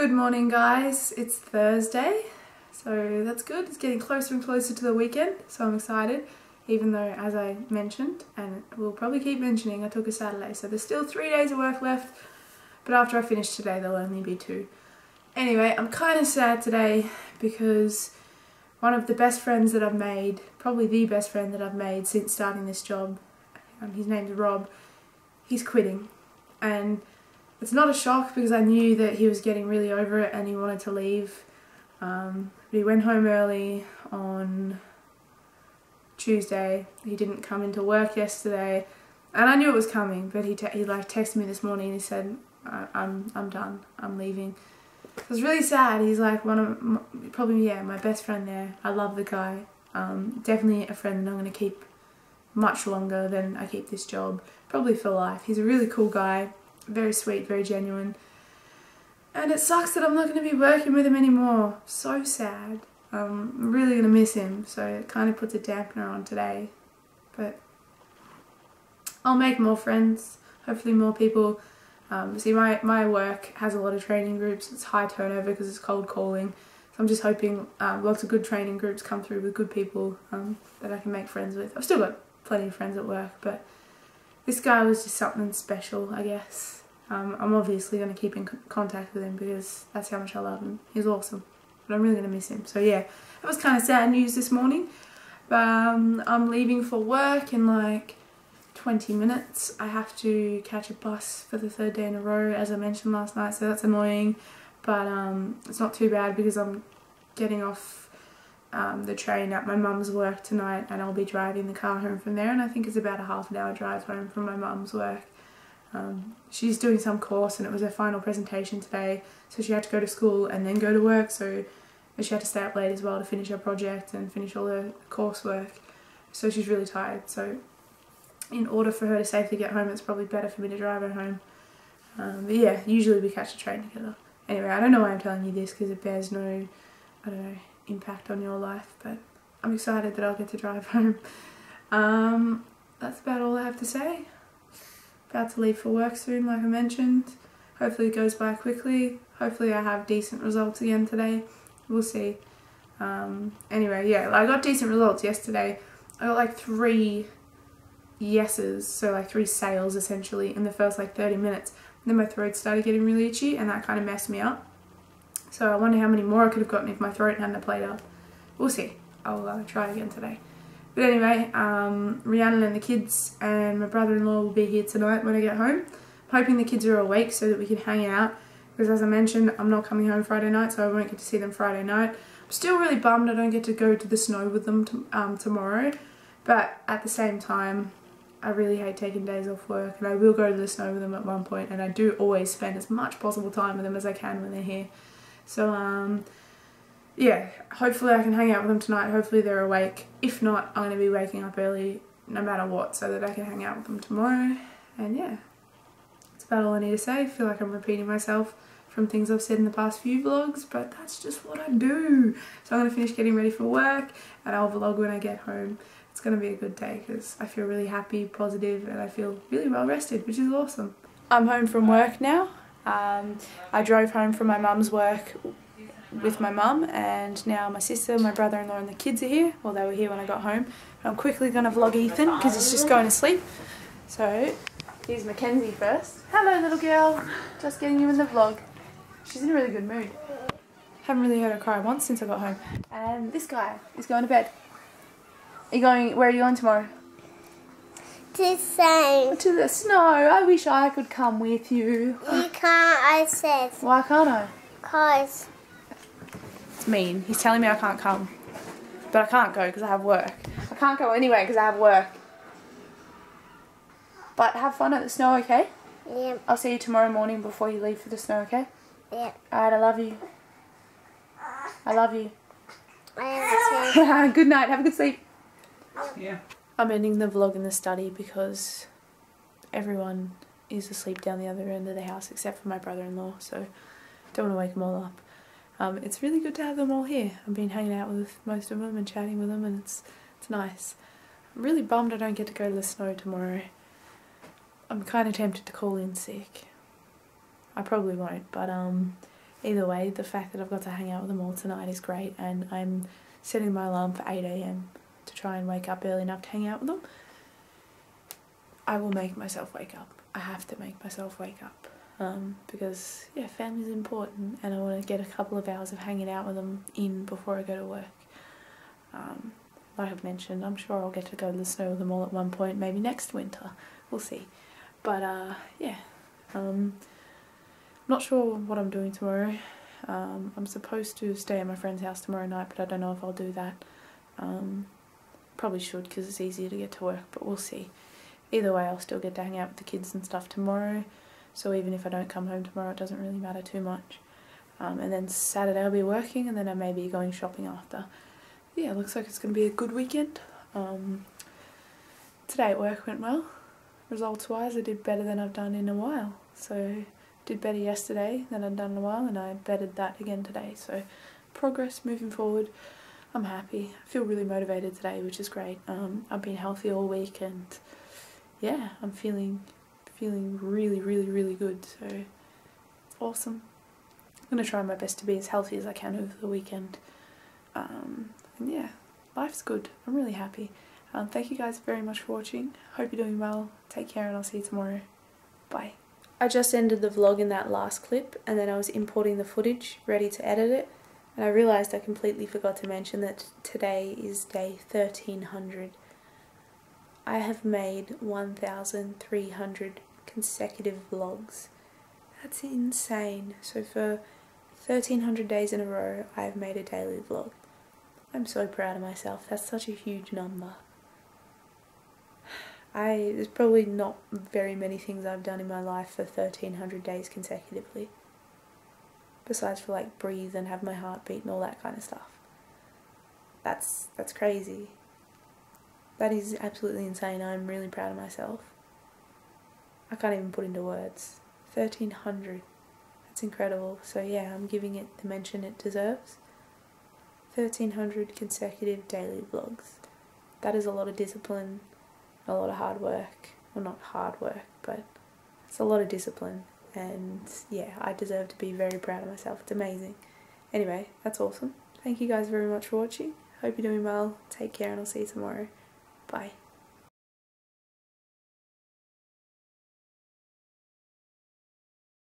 Good morning guys, it's Thursday, so that's good. It's getting closer and closer to the weekend, so I'm excited, even though, as I mentioned, and we'll probably keep mentioning, I took a Saturday, so there's still 3 days of work left, but after I finish today there'll only be two. Anyway, I'm kind of sad today because one of the best friends that I've made, probably the best friend that I've made since starting this job, his name's Rob, he's quitting. And it's not a shock because I knew that he was getting really over it and he wanted to leave. But he went home early on Tuesday. He didn't come into work yesterday, and I knew it was coming. But he texted me this morning and he said, "I'm done. I'm leaving." It was really sad. He's like one of my, probably my best friend there. I love the guy. Definitely a friend that I'm going to keep much longer than I keep this job, probably for life. He's a really cool guy. Very sweet, very genuine, and it sucks that I'm not going to be working with him anymore. So sad. I'm really going to miss him, so it kind of puts a dampener on today, but I'll make more friends, hopefully more people. See, my work has a lot of training groups. It's high turnover because it's cold calling, so I'm just hoping lots of good training groups come through with good people that I can make friends with. I've still got plenty of friends at work, but this guy was just something special, I guess. I'm obviously going to keep in contact with him because that's how much I love him. He's awesome, but I'm really going to miss him. So yeah, that was kind of sad news this morning. But I'm leaving for work in like 20 minutes. I have to catch a bus for the third day in a row, as I mentioned last night, so that's annoying. But it's not too bad because I'm getting off the train at my mum's work tonight, and I'll be driving the car home from there, and I think it's about a half an hour drive home from my mum's work. She's doing some course and it was her final presentation today, so she had to go to school and then go to work, so she had to stay up late as well to finish her project and finish all her coursework, so she's really tired. So in order for her to safely get home, it's probably better for me to drive her home. But yeah, usually we catch a train together. Anyway, I don't know why I'm telling you this because it bears no, I don't know, impact on your life, but I'm excited that I'll get to drive home. That's about all I have to say. About to leave for work soon, like I mentioned. Hopefully it goes by quickly. Hopefully I have decent results again today. We'll see. Anyway, yeah, I got decent results yesterday. I got like 3 yeses, so like 3 sales essentially in the first like 30 minutes. And then my throat started getting really itchy and that kind of messed me up. So I wonder how many more I could have gotten if my throat hadn't played up. We'll see. I'll try again today. But anyway, Rhiannon and the kids and my brother-in-law will be here tonight when I get home. I'm hoping the kids are awake so that we can hang out. Because as I mentioned, I'm not coming home Friday night, so I won't get to see them Friday night. I'm still really bummed I don't get to go to the snow with them tomorrow. But at the same time, I really hate taking days off work, and I will go to the snow with them at one point, and I do always spend as much possible time with them as I can when they're here. So, yeah, hopefully I can hang out with them tonight. Hopefully they're awake. If not, I'm going to be waking up early no matter what so that I can hang out with them tomorrow. And yeah, that's about all I need to say. I feel like I'm repeating myself from things I've said in the past few vlogs, but that's just what I do. So I'm going to finish getting ready for work and I'll vlog when I get home. It's going to be a good day because I feel really happy, positive, and I feel really well rested, which is awesome. I'm home from work now. I drove home from my mum's work with my mum, and now my sister, my brother-in-law and the kids are here. Well, they were here when I got home. I'm quickly going to vlog Ethan because he's just going to sleep. So here's Mackenzie first. Hello little girl, just getting you in the vlog. She's in a really good mood. Haven't really heard her cry once since I got home. And this guy is going to bed. Are you going, where are you going tomorrow? To snow. To the snow. I wish I could come with you. You can't, I said. Why can't I? Because. It's mean. He's telling me I can't come. But I can't go because I have work. I can't go anyway because I have work. But have fun at the snow, okay? Yeah. I'll see you tomorrow morning before you leave for the snow, okay? Yeah. Alright, I love you. I love you. I love you. Good night. Have a good sleep. Yeah. I'm ending the vlog in the study because everyone is asleep down the other end of the house except for my brother-in-law, so don't want to wake them all up. It's really good to have them all here. I've been hanging out with most of them and chatting with them, and it's nice. I'm really bummed I don't get to go to the snow tomorrow. I'm kind of tempted to call in sick. I probably won't, but either way, the fact that I've got to hang out with them all tonight is great, and I'm setting my alarm for 8 AM to try and wake up early enough to hang out with them. I will make myself wake up. I have to make myself wake up because, yeah, family's important, and I want to get a couple of hours of hanging out with them in before I go to work. Like I've mentioned, I'm sure I'll get to go to the snow with them all at one point, maybe next winter. We'll see. But, yeah. Not sure what I'm doing tomorrow. I'm supposed to stay at my friend's house tomorrow night, but I don't know if I'll do that. Probably should, because it's easier to get to work, but we'll see. Either way, I'll still get to hang out with the kids and stuff tomorrow, so even if I don't come home tomorrow, it doesn't really matter too much. And then Saturday I'll be working, and then I may be going shopping after. Yeah, looks like it's going to be a good weekend. Today at work went well. Results-wise, I did better than I've done in a while, so... Did better yesterday than I'd done in a while, and I bettered that again today, so progress moving forward. I'm happy. I feel really motivated today, which is great. I've been healthy all week, and yeah, I'm feeling really good, so awesome. I'm going to try my best to be as healthy as I can over the weekend, and yeah, life's good. I'm really happy. Thank you guys very much for watching. Hope you're doing well. Take care, and I'll see you tomorrow. Bye. I just ended the vlog in that last clip, and then I was importing the footage, ready to edit it, and I realised I completely forgot to mention that today is day 1300. I have made 1,300 consecutive vlogs. That's insane. So for 1,300 days in a row, I've made a daily vlog. I'm so proud of myself. That's such a huge number. There's probably not very many things I've done in my life for 1,300 days consecutively. Besides for, like, breathe and have my heart beat and all that kind of stuff. That's crazy. That is absolutely insane. I'm really proud of myself. I can't even put into words. 1,300. That's incredible. So yeah, I'm giving it the mention it deserves. 1,300 consecutive daily vlogs. That is a lot of discipline. A lot of hard work. Well, not hard work, but it's a lot of discipline, and yeah, I deserve to be very proud of myself. It's amazing. Anyway, that's awesome. Thank you guys very much for watching. Hope you're doing well. Take care, and I'll see you tomorrow. Bye.